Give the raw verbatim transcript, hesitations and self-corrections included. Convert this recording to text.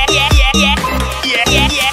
Yeah, yeah, yeah, yeah, yeah, yeah, yeah.